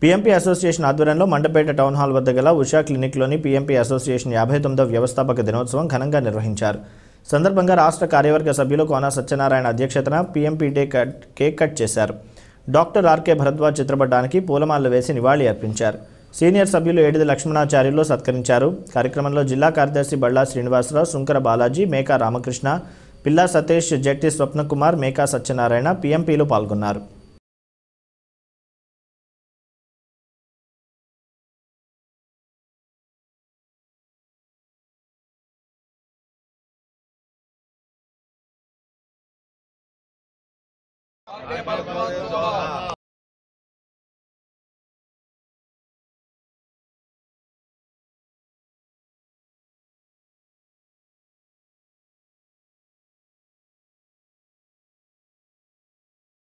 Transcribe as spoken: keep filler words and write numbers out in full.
PMP association आध्वर्यंलो Mandapeta town hall वद्द गल उषा क्लिनिकलोनी पीएमपी एसोसिएशन उनसठ वा व्यवस्थापक दिनोत्सवं घनंगा निर्वहिंचारु। संदर्भंगा राष्ट्र कार्यवर्ग सभ्युलु कोना सत्यनारायण अध्यक्षतन पीएमपी डे केक कट चेशारु। डॉक्टर आरके भरद्वाज चित्रपटानिकी पूलमाललु वेसी निवाळि अर्पिंचारु। सीनियर सभ्युलु एडिदा लक्ष्मणाचार्यलु सत्करिंचारु। कार्यक्रमंलो जिल्ला कार्यदर्शि बळ्ळा श्रीनिवासराव, सुंकर बालाजी, मेका रामकृष्ण, पिल्ला सतीष जट्टि, स्वप्न कुमार, मेका सत्यनारायण पीएमपीलु पाल्गोन्नारु। आगे बढ़ो।